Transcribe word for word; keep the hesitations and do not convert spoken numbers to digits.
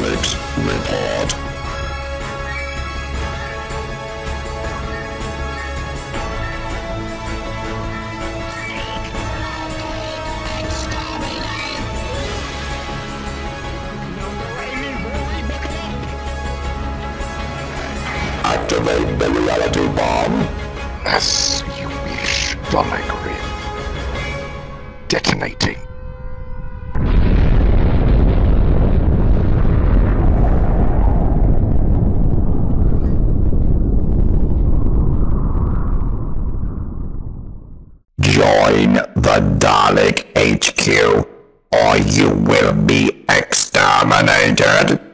Daleks report. Activate the reality bomb. As you wish, Dominatrix. Detonating. Join the Dalek H Q, or you will be exterminated.